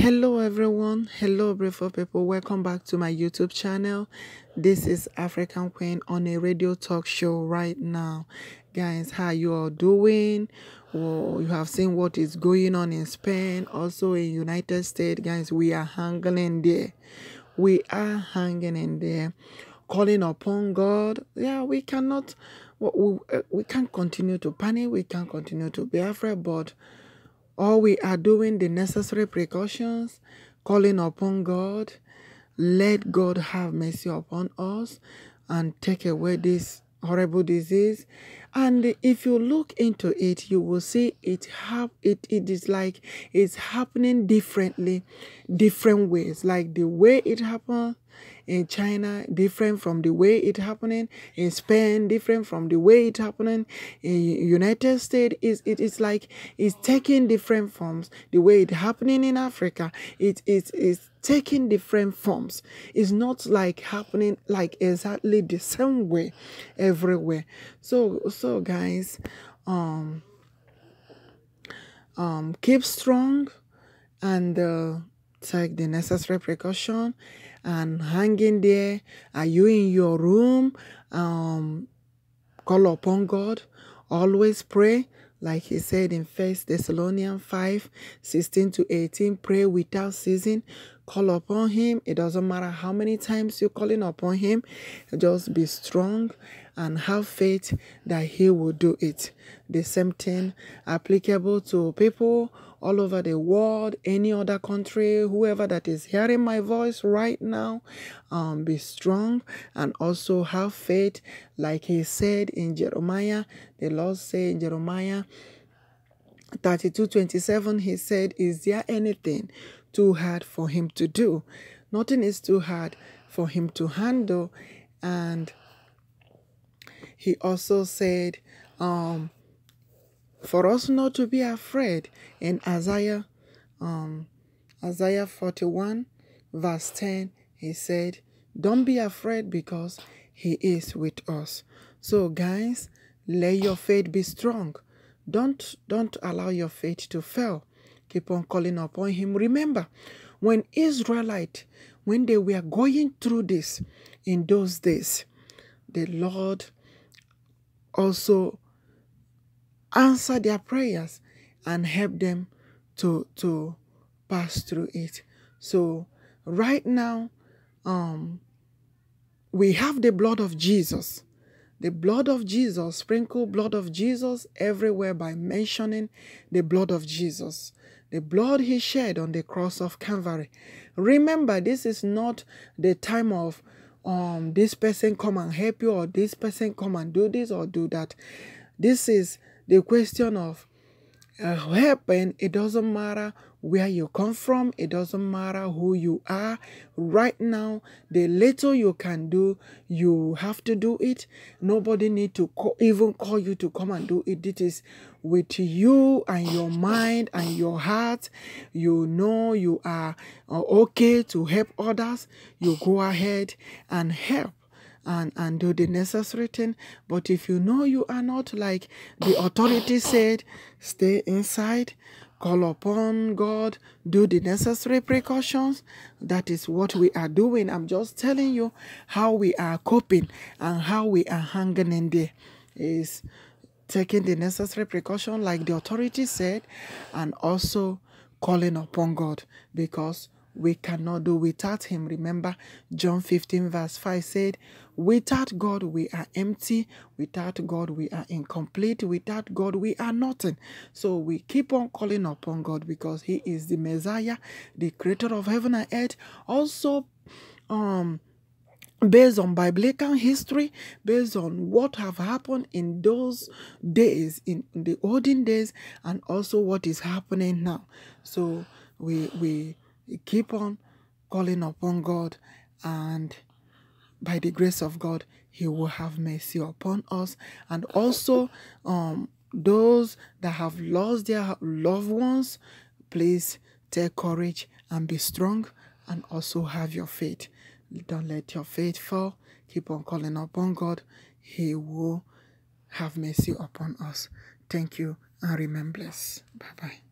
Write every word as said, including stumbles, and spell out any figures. Hello everyone, hello beautiful people, welcome back to my YouTube channel. This is African Queen on a radio talk show right now. Guys, how you all doing? Well, you have seen what is going on in Spain, also in United States. Guys, we are hanging in there. We are hanging in there, calling upon God. Yeah, we cannot, we, we can't continue to panic, we can't continue to be afraid, but all we are doing the necessary precautions, calling upon God. Let God have mercy upon us and take away this horrible disease. And if you look into it, you will see it have it it is like it's happening differently, different ways. Like the way it happened in China, different from the way it happening in Spain, different from the way it happening in United States. Is it is like it's taking different forms. The way it happening in Africa, it is is taking different forms. It's not like happening like exactly the same way everywhere. So so guys, um um keep strong and uh, take the necessary precaution and hang in there. Are you in your room? Um call upon God, always pray. Like he said in First Thessalonians five sixteen to eighteen, pray without ceasing. Call upon him. It doesn't matter how many times you're calling upon him. Just be strong and have faith that he will do it. The same thing applicable to people all over the world, any other country, whoever that is hearing my voice right now. Um, be strong and also have faith. Like he said in Jeremiah, the Lord said in Jeremiah thirty-two twenty-seven, he said, is there anything too hard for him to do? Nothing is too hard for him to handle. And he also said um for us not to be afraid in Isaiah um Isaiah forty-one verse ten, he said, don't be afraid because he is with us. So guys, let your faith be strong. Don't don't allow your faith to fail. Keep on calling upon him. Remember, when Israelite, when they were going through this in those days, the Lord also answered their prayers and helped them to to pass through it. So right now, um, we have the blood of Jesus. The blood of Jesus, sprinkle blood of Jesus everywhere by mentioning the blood of Jesus. The blood he shed on the cross of Calvary. Remember, this is not the time of um this person come and help you, or this person come and do this or do that. This is the question of uh, help, and it doesn't matter where you come from. It doesn't matter who you are. Right now, the little you can do, you have to do it. Nobody need to call, even call you to come and do it. It is with you and your mind and your heart. You know you are okay to help others. You go ahead and help. And, and do the necessary thing. But if you know you are not, like the authority said, stay inside, call upon God, do the necessary precautions. That is what we are doing. I'm just telling you how we are coping and how we are hanging in there, is taking the necessary precaution like the authority said, and also calling upon God, because we cannot do without him. Remember, John fifteen verse five said, without God we are empty, without God we are incomplete, without God we are nothing. So we keep on calling upon God, because he is the Messiah, the creator of heaven and earth. Also, um, based on biblical history, based on what have happened in those days, in the olden days, and also what is happening now. So we we... keep on calling upon God, and by the grace of God, he will have mercy upon us. And also, um, those that have lost their loved ones, please take courage and be strong, and also have your faith. Don't let your faith fall. Keep on calling upon God. He will have mercy upon us. Thank you, and remain blessed. Bye-bye.